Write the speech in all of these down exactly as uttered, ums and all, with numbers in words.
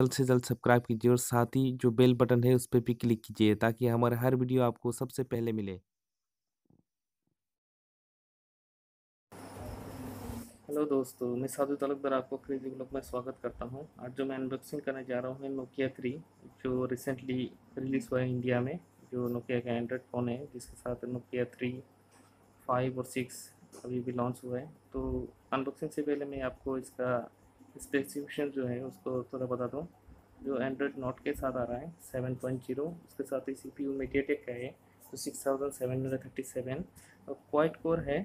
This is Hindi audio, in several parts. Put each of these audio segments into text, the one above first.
जल्द से जल्द सब्सक्राइब कीजिए और साथ ही जो बेल बटन है उस पर भी क्लिक कीजिए ताकि हमारा हर वीडियो आपको सबसे पहले मिले। हेलो दोस्तों, मैं साधु तलकदार आपको क्रेज़ी ब्लॉग में स्वागत करता हूं। आज जो मैं अनबॉक्सिंग करने जा रहा हूं है नोकिया थ्री, जो रिसेंटली रिलीज़ हुआ है इंडिया में, जो नोकिया का एंड्रॉयड फ़ोन है जिसके साथ नोकिया थ्री फाइव और सिक्स अभी भी लॉन्च हुआ है। तो अनबॉक्सिंग से पहले मैं आपको इसका स्पेसिफिकेशन जो है उसको थोड़ा बता दूँ। जो एंड्रॉयड नोट के साथ आ रहा है सेवन पॉइंट ज़ीरो, उसके साथ ही C P U MediaTek का है तो six thousand seven hundred thirty seven, और क्वाइट कोर है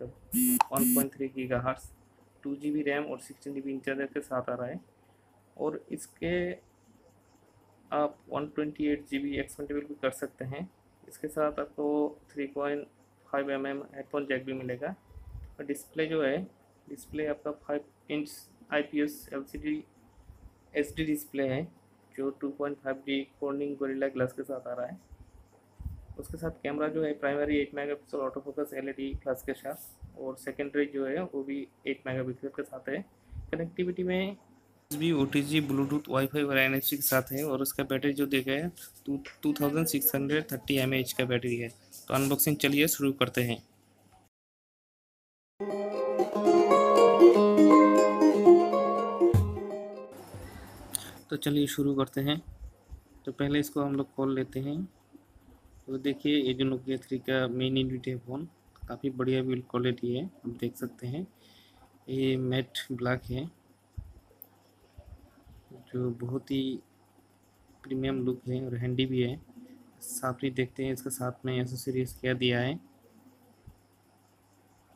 तो one point three gigahertz, two G B RAM और सिक्सटीन जी बी इंटरनल के साथ आ रहा है। और इसके आप one twenty eight G B expandable भी कर सकते हैं। इसके साथ आपको three point five M M headphone jack भी मिलेगा। और डिस्प्ले जो है डिस्प्ले आपका five inch I P S L C D H D display है जो two point five D Corning Gorilla glass के साथ आ रहा है। उसके साथ कैमरा जो है primary eight megapixel auto focus L E D glass के साथ, और सेकेंडरी जो है वो भी एट मेगापिक्सल के साथ है। कनेक्टिविटी में भी O T G bluetooth wifi और एन एफ सी के साथ है। और उसका बैटरी जो देखा है two two thousand six hundred thirty M H का बैटरी है। तो अनबॉक्सिंग चलिए शुरू करते हैं। तो चलिए शुरू करते हैं। तो पहले इसको हम लोग खोल लेते हैं। तो देखिए ये जो नोकिया थ्री का मेन यूनिट है फ़ोन, काफ़ी बढ़िया बिल्ड क्वालिटी है, आप देख सकते हैं। ये मैट ब्लैक है जो बहुत ही प्रीमियम लुक है और हैंडी भी है। साथ ही देखते हैं इसके साथ में एसेसरीज क्या दिया है।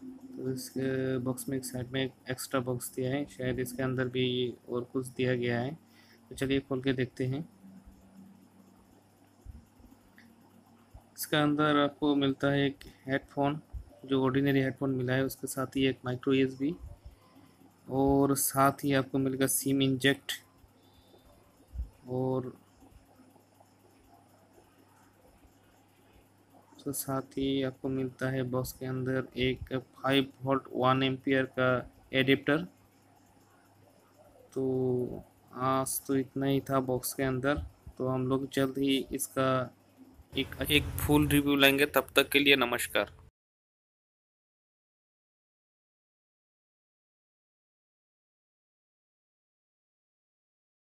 तो इसके बॉक्स में एक साइड में एक एक्स्ट्रा बॉक्स दिया है, शायद इसके अंदर भी और कुछ दिया गया है। तो चलिए खोल के देखते हैं। इसका अंदर आपको मिलता है एक हेडफोन, जो ऑर्डिनरी हेडफोन मिला है, उसके साथ ही एक माइक्रो यूएसबी, और साथ ही आपको मिलेगा सिम इंजेक्ट और उसके साथ ही आपको मिलता है बॉक्स के अंदर एक फाइव वोल्ट वन एम्पियर का एडेप्टर। तो आज तो इतना ही था बॉक्स के अंदर। तो हम लोग जल्द ही इसका एक एक फुल रिव्यू लेंगे। तब तक के लिए नमस्कार।